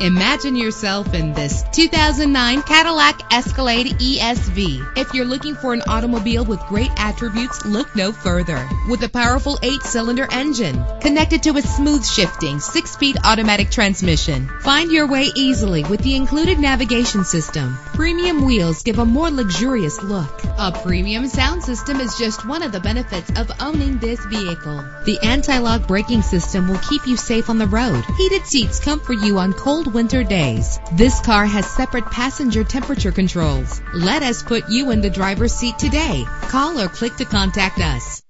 Imagine yourself in this 2009 Cadillac Escalade ESV. If you're looking for an automobile with great attributes, look no further. With a powerful 8-cylinder engine connected to a smooth shifting 6-speed automatic transmission, find your way easily with the included navigation system. Premium wheels give a more luxurious look. A premium sound system is just one of the benefits of owning this vehicle. The anti-lock braking system will keep you safe on the road. Heated seats comfort you on cold winter days. This car has separate passenger temperature controls. Let us put you in the driver's seat today. Call or click to contact us.